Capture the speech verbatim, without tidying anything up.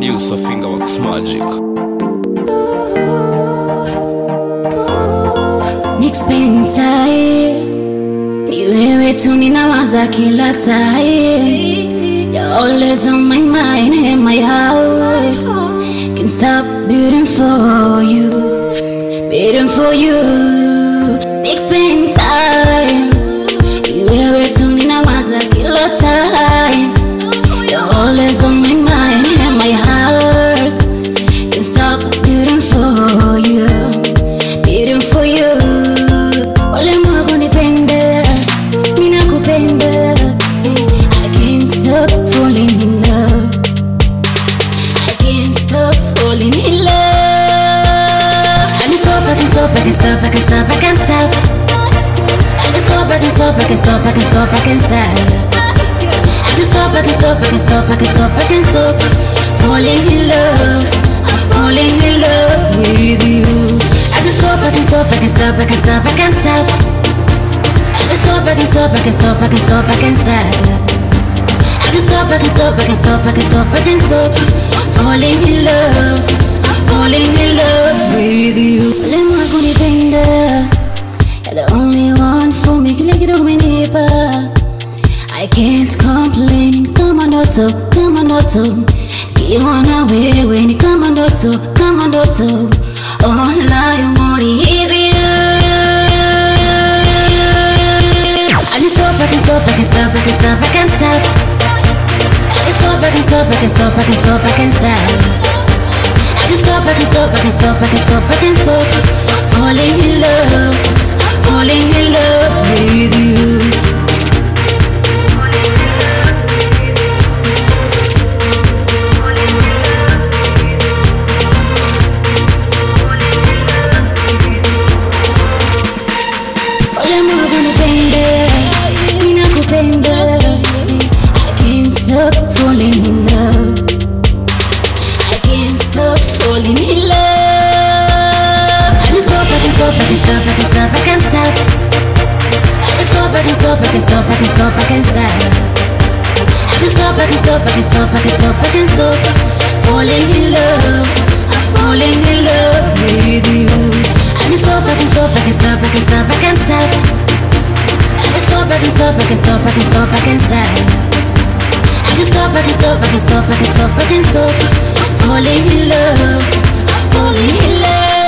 producer Fingerworks Magic. Nikipenda ni wewe tu ninawaza kila time. You're always on my mind and my heart. Can't stop beating for you, beating for you. Nikipenda time ni wewe tu ninawaza kila time. You're always on my mind and my heart. Can't stop beating for you, beating for you. Wale mwago nipende, mina kupende. I can't stop falling in love. I can't stop falling in love. I can't stop, I can't stop, I can't stop, I can't stop, I can't stop. I can't stop, I can't stop, I can't stop, I can't stop, I can't stop. I can't stop, I can't stop, I can't stop, I can't stop, I can't stop falling in love, I'm falling in love with you. I can't stop, I can't stop, I can't stop, I can't stop, I can't stop. I can't stop, I can't stop, I can't stop, I can't stop, I can't stop. I can't stop, I can't stop, I can't stop, I can't stop, I can't stop falling in love, I'm falling in love with you. Let me go to Penda, you're the only one for me, like you don't mean it. I can't complain, come on auto, come on auto. Give on away when you come on auto, come on auto. All I want is you. I can't stop, I can't stop, I can't stop, I can't stop, I can't stop. I can't stop, I can't stop, I can't stop, I can't stop, I can't stop. I can't stop, I can't stop, I can't stop, I can't stop, I can't stop falling in love, falling in love with you. I can't stop falling in love. I can't stop falling in love. I can't stop, I can't stop, I can't stop, I can't stop, I can't stop. I can't stop, I can't stop, I can't stop, I can't stop, I can't stop. I can't stop, I can't stop, I can't stop, I can't stop, I can't stop falling in love, I'm falling in love with you. I can't stop, I can't stop, I can't stop, I can't stop, I can't stop. I can't stop, I can't stop, I can't stop, I can't stop. I can't stop, I can't stop, I can't stop, I can't stop, I can't stop falling in love, falling in love.